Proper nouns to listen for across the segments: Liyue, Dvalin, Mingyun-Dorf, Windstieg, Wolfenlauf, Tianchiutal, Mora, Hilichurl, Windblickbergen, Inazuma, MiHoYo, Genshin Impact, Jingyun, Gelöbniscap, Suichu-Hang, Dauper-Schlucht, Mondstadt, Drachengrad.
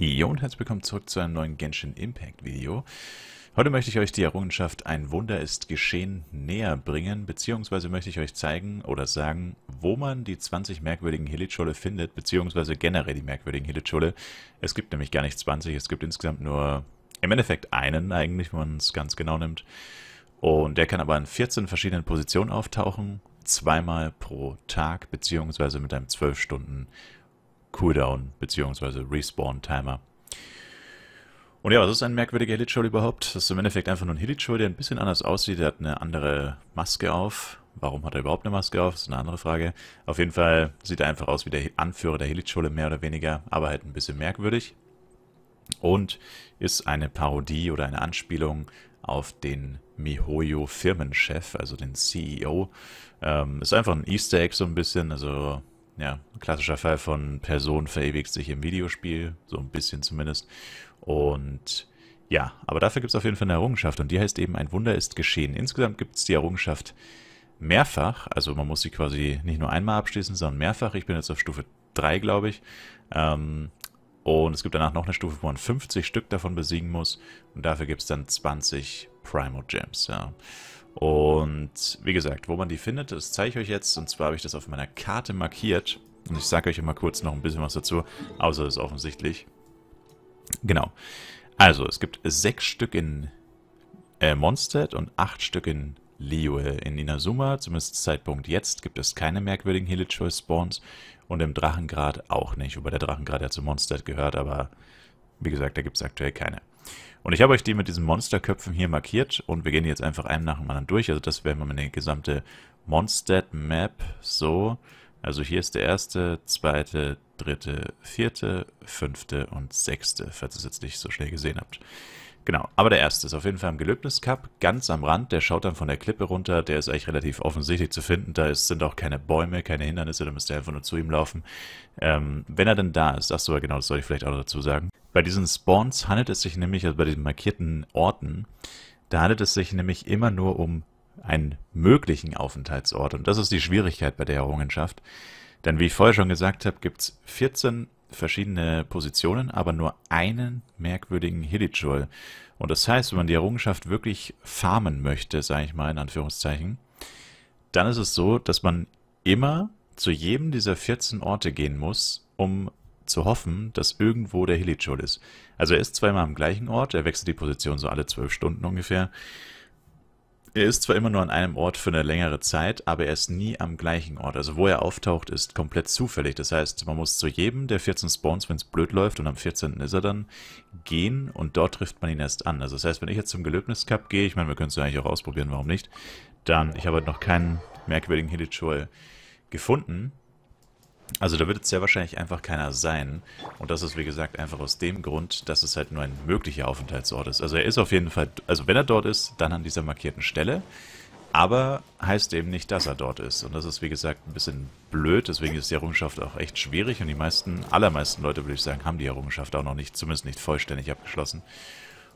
Jo und herzlich willkommen zurück zu einem neuen Genshin Impact Video. Heute möchte ich euch die Errungenschaft Ein Wunder ist geschehen näher bringen, beziehungsweise möchte ich euch zeigen oder sagen, wo man die 20 merkwürdigen Hilichurl findet, beziehungsweise generell die merkwürdigen Hilichurl. Es gibt nämlich gar nicht 20, es gibt insgesamt nur im Endeffekt einen eigentlich, wenn man es ganz genau nimmt. Und der kann aber in 14 verschiedenen Positionen auftauchen, zweimal pro Tag, beziehungsweise mit einem 12-Stunden Cooldown bzw. Respawn-Timer. Und ja, was ist ein merkwürdiger Hilichurl überhaupt? Das ist im Endeffekt einfach nur ein Hilichurl, der ein bisschen anders aussieht. Der hat eine andere Maske auf. Warum hat er überhaupt eine Maske auf? Das ist eine andere Frage. Auf jeden Fall sieht er einfach aus wie der Anführer der Hilichurl, mehr oder weniger, aber halt ein bisschen merkwürdig. Und ist eine Parodie oder eine Anspielung auf den MiHoYo Firmenchef, also den CEO. Ist einfach ein Easter Egg so ein bisschen, also... Ja, ein klassischer Fall von Person verewigt sich im Videospiel, so ein bisschen zumindest. Und ja, aber dafür gibt es auf jeden Fall eine Errungenschaft und die heißt eben, ein Wunder ist geschehen. Insgesamt gibt es die Errungenschaft mehrfach, also man muss sie quasi nicht nur einmal abschließen, sondern mehrfach. Ich bin jetzt auf Stufe 3, glaube ich. Und es gibt danach noch eine Stufe, wo man 50 Stück davon besiegen muss und dafür gibt es dann 20 Primo-Gems, ja. Und wie gesagt, wo man die findet, das zeige ich euch jetzt. Und zwar habe ich das auf meiner Karte markiert. Und ich sage euch immer kurz noch ein bisschen was dazu, außer das ist offensichtlich. Genau. Also, es gibt 6 Stück in Mondstadt und 8 Stück in Liyue. In Inazuma, zumindest Zeitpunkt jetzt, gibt es keine merkwürdigen Hilichurl-Spawns. Und im Drachengrad auch nicht. Wobei der Drachengrad ja zu Mondstadt gehört, aber wie gesagt, da gibt es aktuell keine. Und ich habe euch die mit diesen Monsterköpfen hier markiert und wir gehen jetzt einfach einem nach dem anderen durch. Also das wäre mal eine gesamte Mondstadt-Map. So, also hier ist der erste, zweite, dritte, vierte, fünfte und sechste, falls ihr es jetzt nicht so schnell gesehen habt. Genau, aber der erste ist auf jeden Fall im Gelöbniscap, ganz am Rand. Der schaut dann von der Klippe runter, der ist eigentlich relativ offensichtlich zu finden. Da sind auch keine Bäume, keine Hindernisse, da müsst ihr einfach nur zu ihm laufen. Wenn er denn da ist, ach so, genau, das soll ich vielleicht auch dazu sagen. Bei diesen Spawns handelt es sich nämlich, also bei diesen markierten Orten, da handelt es sich nämlich immer nur um einen möglichen Aufenthaltsort. Und das ist die Schwierigkeit bei der Errungenschaft. Denn wie ich vorher schon gesagt habe, gibt es 14 verschiedene Positionen, aber nur einen merkwürdigen Hilichurl. Und das heißt, wenn man die Errungenschaft wirklich farmen möchte, sage ich mal in Anführungszeichen, dann ist es so, dass man immer zu jedem dieser 14 Orte gehen muss, um zu hoffen, dass irgendwo der Hilichurl ist. Also er ist zweimal am gleichen Ort, er wechselt die Position so alle 12 Stunden ungefähr. Er ist zwar immer nur an einem Ort für eine längere Zeit, aber er ist nie am gleichen Ort. Also wo er auftaucht, ist komplett zufällig. Das heißt, man muss zu jedem der 14 Spawns, wenn es blöd läuft und am 14. ist er dann, gehen und dort trifft man ihn erst an. Also das heißt, wenn ich jetzt zum Gelöbniscap gehe, ich meine, wir können es ja eigentlich auch ausprobieren, warum nicht, dann, ich habe halt noch keinen merkwürdigen Hilichurl gefunden. Also da wird es sehr wahrscheinlich einfach keiner sein. Und das ist, wie gesagt, einfach aus dem Grund, dass es halt nur ein möglicher Aufenthaltsort ist. Also er ist auf jeden Fall, also wenn er dort ist, dann an dieser markierten Stelle. Aber heißt eben nicht, dass er dort ist. Und das ist, wie gesagt, ein bisschen blöd. Deswegen ist die Errungenschaft auch echt schwierig. Und die allermeisten Leute, würde ich sagen, haben die Errungenschaft auch noch nicht, zumindest nicht vollständig abgeschlossen.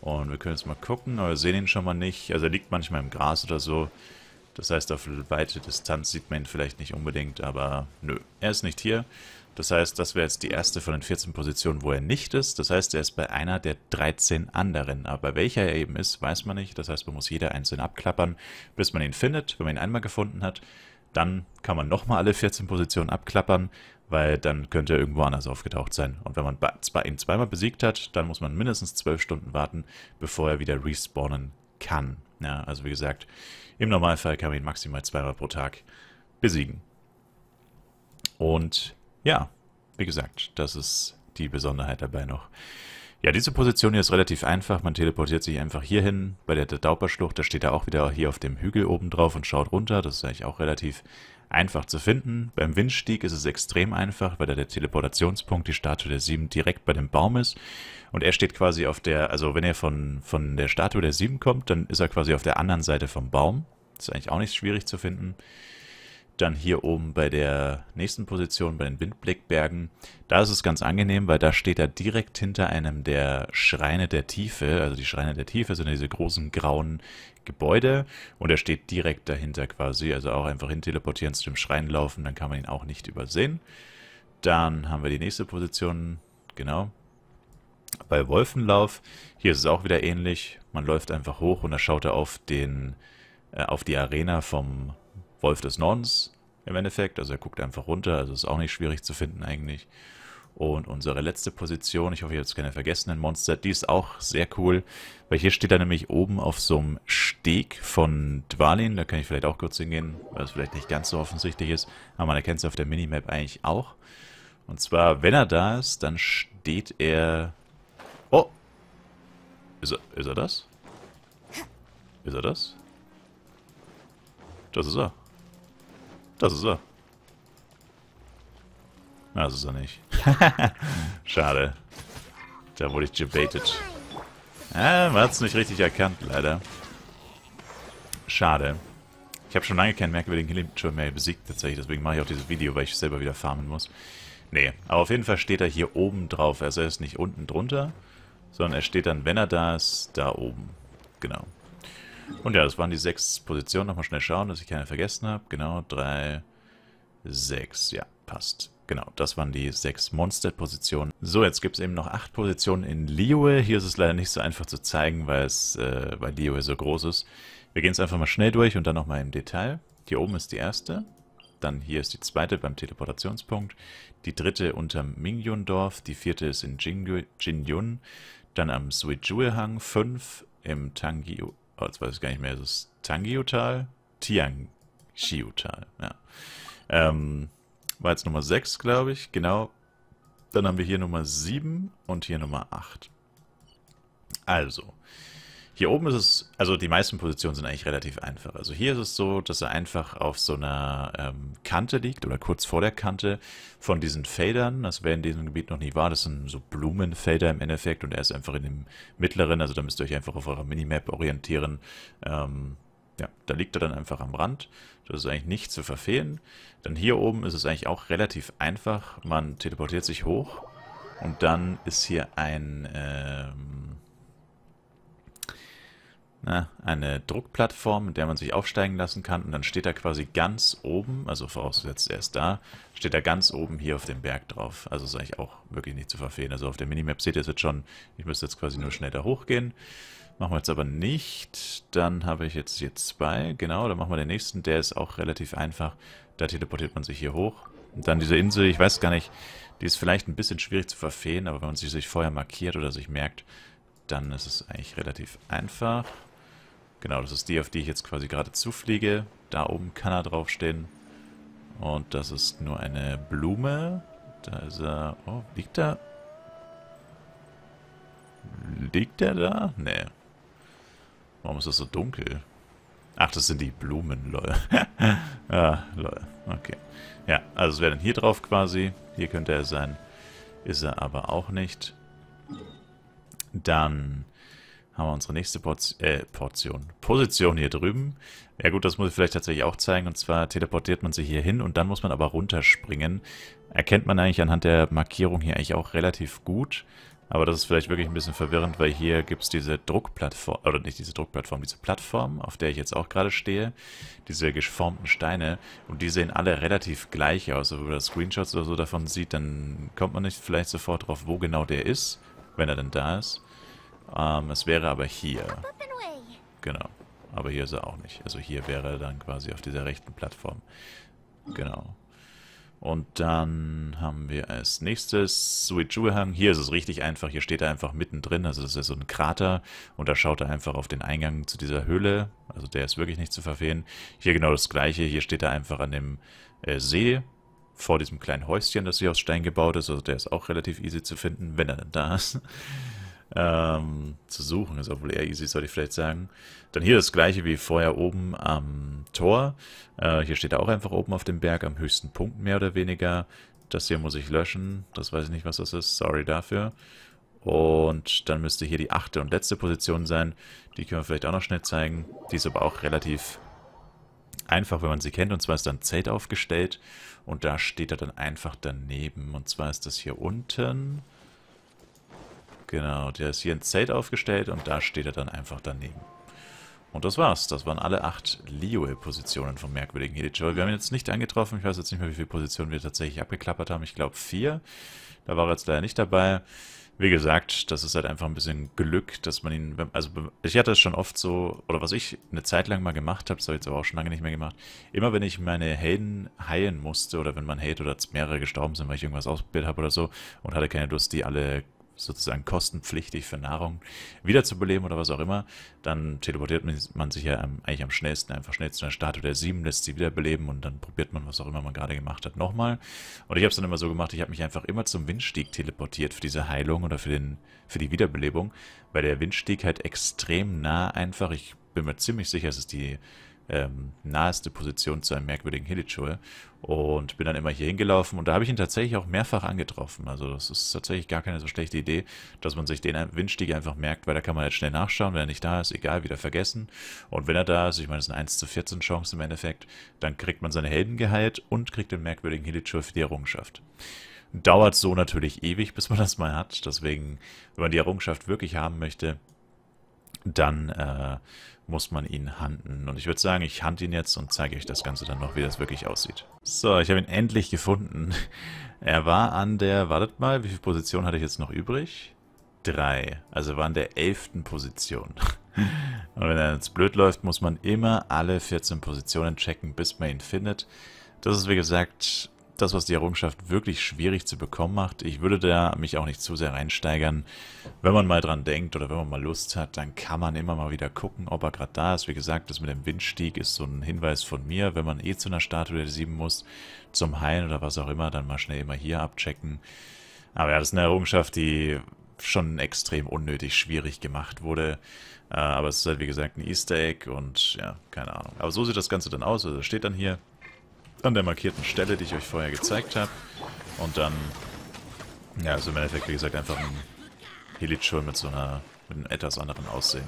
Und wir können jetzt mal gucken, aber wir sehen ihn schon mal nicht. Also er liegt manchmal im Gras oder so. Das heißt, auf weite Distanz sieht man ihn vielleicht nicht unbedingt, aber nö, er ist nicht hier. Das heißt, das wäre jetzt die erste von den 14 Positionen, wo er nicht ist. Das heißt, er ist bei einer der 13 anderen. Aber welcher er eben ist, weiß man nicht. Das heißt, man muss jeder einzeln abklappern, bis man ihn findet. Wenn man ihn einmal gefunden hat, dann kann man nochmal alle 14 Positionen abklappern, weil dann könnte er irgendwo anders aufgetaucht sein. Und wenn man ihn zweimal besiegt hat, dann muss man mindestens 12 Stunden warten, bevor er wieder respawnen kann. Ja, also wie gesagt, im Normalfall kann man ihn maximal zweimal pro Tag besiegen. Und ja, wie gesagt, das ist die Besonderheit dabei noch. Ja, diese Position hier ist relativ einfach. Man teleportiert sich einfach hier hin. Bei der Dauper-Schlucht, da steht er auch wieder hier auf dem Hügel oben drauf und schaut runter. Das ist eigentlich auch relativ einfach zu finden. Beim Windstieg ist es extrem einfach, weil da der Teleportationspunkt, die Statue der 7, direkt bei dem Baum ist. Und er steht quasi auf der, also wenn er von der Statue der 7 kommt, dann ist er quasi auf der anderen Seite vom Baum. Das ist eigentlich auch nicht schwierig zu finden. Dann hier oben bei der nächsten Position, bei den Windblickbergen. Da ist es ganz angenehm, weil da steht er direkt hinter einem der Schreine der Tiefe. Also die Schreine der Tiefe sind diese großen grauen Gebäude. Und er steht direkt dahinter quasi. Also auch einfach hin teleportieren, zu dem Schrein laufen, dann kann man ihn auch nicht übersehen. Dann haben wir die nächste Position, genau. bei Wolfenlauf. Hier ist es auch wieder ähnlich. Man läuft einfach hoch und da schaut er auf die Arena vom Wolf des Nordens im Endeffekt. Also er guckt einfach runter, also ist auch nicht schwierig zu finden eigentlich. Und unsere letzte Position, ich hoffe, ich habe jetzt keine vergessen, in Mondstadt, die ist auch sehr cool, weil hier steht er nämlich oben auf so einem Steg von Dvalin, da kann ich vielleicht auch kurz hingehen, weil es vielleicht nicht ganz so offensichtlich ist, aber man erkennt es auf der Minimap eigentlich auch. Und zwar, wenn er da ist, dann steht er... Oh! Ist er das? Ist er das? Das ist er. Das ist er. Na, das ist er nicht. Schade. Da wurde ich gebaitet. Man hat es nicht richtig erkannt, leider. Schade. Ich habe schon lange keinen merkwürdigen Hilichurl mehr besiegt, tatsächlich. Deswegen mache ich auch dieses Video, weil ich selber wieder farmen muss. Nee, aber auf jeden Fall steht er hier oben drauf. Also er ist nicht unten drunter, sondern er steht dann, wenn er da ist, da oben. Genau. Und ja, das waren die 6 Positionen. Nochmal schnell schauen, dass ich keine vergessen habe. Genau, 3, 6. Ja, passt. Genau, das waren die 6 Mondstadt-Positionen. So, jetzt gibt es eben noch 8 Positionen in Liyue. Hier ist es leider nicht so einfach zu zeigen, weil es bei Liyue so groß ist. Wir gehen es einfach mal schnell durch und dann nochmal im Detail. Hier oben ist die erste. Dann hier ist die zweite beim Teleportationspunkt. Die dritte unterm Mingyun-Dorf. Die vierte ist in Jingyun. Dann am Suichu-Hang. 5 im Tianchiutal. Oh, jetzt weiß ich gar nicht mehr. Ist es Tianchiutal? Tianchiutal, ja. War jetzt Nummer 6, glaube ich, genau. Dann haben wir hier Nummer 7 und hier Nummer 8. Also, hier oben ist es, also die meisten Positionen sind eigentlich relativ einfach. Also hier ist es so, dass er einfach auf so einer Kante liegt oder kurz vor der Kante von diesen Feldern. Das wäre in diesem Gebiet noch nie wahr, das sind so Blumenfelder im Endeffekt und er ist einfach in dem mittleren, also da müsst ihr euch einfach auf eurer Minimap orientieren. Ja, da liegt er dann einfach am Rand. Das ist eigentlich nicht zu verfehlen. Dann hier oben ist es eigentlich auch relativ einfach. Man teleportiert sich hoch und dann ist hier ein, eine Druckplattform, in der man sich aufsteigen lassen kann. Und dann steht er quasi ganz oben, also vorausgesetzt er ist da, steht er ganz oben hier auf dem Berg drauf. Also ist eigentlich auch wirklich nicht zu verfehlen. Also auf der Minimap seht ihr es jetzt schon, ich müsste jetzt quasi nur schnell da hochgehen. Machen wir jetzt aber nicht. Dann habe ich jetzt hier 2. Genau, dann machen wir den nächsten. Der ist auch relativ einfach. Da teleportiert man sich hier hoch. Und dann diese Insel, ich weiß gar nicht, die ist vielleicht ein bisschen schwierig zu verfehlen, aber wenn man sie sich vorher markiert oder sich merkt, dann ist es eigentlich relativ einfach. Genau, das ist die, auf die ich jetzt quasi gerade zufliege. Da oben kann er draufstehen. Und das ist nur eine Blume. Da ist er... Oh, liegt er? Liegt er da? Nee. Warum ist das so dunkel? Ach, das sind die Blumen, lol. Ah, lol. Okay. Ja, also es wäre dann hier drauf quasi. Hier könnte er sein. Ist er aber auch nicht. Dann haben wir unsere nächste Position hier drüben. Ja gut, das muss ich vielleicht tatsächlich auch zeigen. Und zwar teleportiert man sich hier hin und dann muss man aber runterspringen. Erkennt man eigentlich anhand der Markierung hier eigentlich auch relativ gut. Aber das ist vielleicht wirklich ein bisschen verwirrend, weil hier gibt es diese Druckplattform, oder nicht diese Druckplattform, diese Plattform, auf der ich jetzt auch gerade stehe, diese geformten Steine, und die sehen alle relativ gleich aus. Also wenn man Screenshots oder so davon sieht, dann kommt man nicht vielleicht sofort drauf, wo genau der ist, wenn er denn da ist. Es wäre aber hier. Genau. Aber hier ist er auch nicht. Also hier wäre er dann quasi auf dieser rechten Plattform. Genau. Und dann haben wir als nächstes Suichu-Hang. Hier ist es richtig einfach. Hier steht er einfach mittendrin. Also das ist ja so ein Krater. Und da schaut er einfach auf den Eingang zu dieser Höhle. Also der ist wirklich nicht zu verfehlen. Hier genau das Gleiche. Hier steht er einfach an dem See. Vor diesem kleinen Häuschen, das hier aus Stein gebaut ist. Also der ist auch relativ easy zu finden, wenn er denn da ist. Zu suchen ist auch wohl eher easy, sollte ich vielleicht sagen. Dann hier das gleiche wie vorher oben am Tor. Hier steht er auch einfach oben auf dem Berg, am höchsten Punkt mehr oder weniger. Das hier muss ich löschen. Das weiß ich nicht, was das ist. Sorry dafür. Und dann müsste hier die 8. und letzte Position sein. Die können wir vielleicht auch noch schnell zeigen. Die ist aber auch relativ einfach, wenn man sie kennt. Und zwar ist dann ein Zelt aufgestellt. Und da steht er dann einfach daneben. Und zwar ist das hier unten... Genau, der ist hier ein Zelt aufgestellt und da steht er dann einfach daneben. Und das war's. Das waren alle 8 Liyue-Positionen vom merkwürdigen Hilichurl. Wir haben ihn jetzt nicht angetroffen. Ich weiß jetzt nicht mehr, wie viele Positionen wir tatsächlich abgeklappert haben. Ich glaube 4. Da war er jetzt leider nicht dabei. Wie gesagt, das ist halt einfach ein bisschen Glück, dass man ihn... Also ich hatte es schon oft so, oder was ich eine Zeit lang mal gemacht habe, das habe ich jetzt aber auch schon lange nicht mehr gemacht, immer wenn ich meine Helden heilen musste, oder wenn man heilt oder mehrere gestorben sind, weil ich irgendwas ausgebildet habe oder so, und hatte keine Lust, die alle sozusagen kostenpflichtig für Nahrung wiederzubeleben oder was auch immer, dann teleportiert man sich ja eigentlich am schnellsten, einfach schnell zu einer Statue der 7, lässt sie wiederbeleben und dann probiert man, was auch immer man gerade gemacht hat, nochmal. Und ich habe es dann immer so gemacht, ich habe mich einfach immer zum Windstieg teleportiert für diese Heilung oder für die Wiederbelebung, weil der Windstieg halt extrem nah einfach, ich bin mir ziemlich sicher, es ist die naheste Position zu einem merkwürdigen Hilichurl, und bin dann immer hier hingelaufen, und da habe ich ihn tatsächlich auch mehrfach angetroffen. Also das ist tatsächlich gar keine so schlechte Idee, dass man sich den Windstieg einfach merkt, weil da kann man halt schnell nachschauen, wenn er nicht da ist, egal, wieder vergessen. Und wenn er da ist, ich meine, das ist eine 1:14 Chance im Endeffekt, dann kriegt man seine Helden geheilt und kriegt den merkwürdigen Hilichurl für die Errungenschaft. Dauert so natürlich ewig, bis man das mal hat, deswegen, wenn man die Errungenschaft wirklich haben möchte, dann muss man ihn handen. Und ich würde sagen, ich hand ihn jetzt und zeige euch das Ganze dann noch, wie das wirklich aussieht. So, ich habe ihn endlich gefunden. Er war an der, wartet mal, wie viel Position hatte ich jetzt noch übrig? 3. Also er war an der 11. Position. Und wenn er jetzt blöd läuft, muss man immer alle 14 Positionen checken, bis man ihn findet. Das ist, wie gesagt, das, was die Errungenschaft wirklich schwierig zu bekommen macht. Ich würde da mich auch nicht zu sehr reinsteigern. Wenn man mal dran denkt oder wenn man mal Lust hat, dann kann man immer mal wieder gucken, ob er gerade da ist. Wie gesagt, das mit dem Windstieg ist so ein Hinweis von mir. Wenn man eh zu einer Statue der 7 muss, zum Heilen oder was auch immer, dann mal schnell immer hier abchecken. Aber ja, das ist eine Errungenschaft, die schon extrem unnötig schwierig gemacht wurde. Aber es ist halt, wie gesagt, ein Easter Egg und ja, keine Ahnung. Aber so sieht das Ganze dann aus. Also steht dann hier an der markierten Stelle, die ich euch vorher gezeigt habe. Und dann, ja, also im Endeffekt, wie gesagt, einfach ein Hilichurl mit so einer, mit einem etwas anderen Aussehen.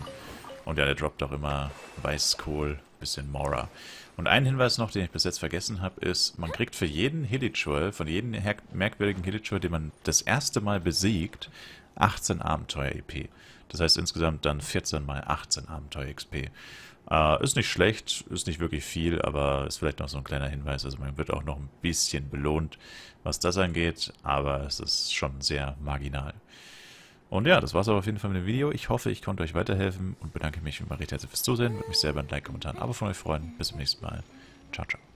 Und ja, der droppt auch immer Weißkohl, bisschen Mora. Und ein Hinweis noch, den ich bis jetzt vergessen habe, ist, man kriegt für jeden Hilichurl, von jedem merkwürdigen Hilichurl, den man das erste Mal besiegt, 18 Abenteuer-EP. Das heißt insgesamt dann 14 mal 18 Abenteuer-XP. Ist nicht schlecht, ist nicht wirklich viel, aber ist vielleicht noch so ein kleiner Hinweis. Also man wird auch noch ein bisschen belohnt, was das angeht, aber es ist schon sehr marginal. Und ja, das war's aber auf jeden Fall mit dem Video. Ich hoffe, ich konnte euch weiterhelfen und bedanke mich immer recht herzlich fürs Zusehen. Würde mich selber ein Like, Kommentar, ein Abo von euch freuen. Bis zum nächsten Mal. Ciao, ciao.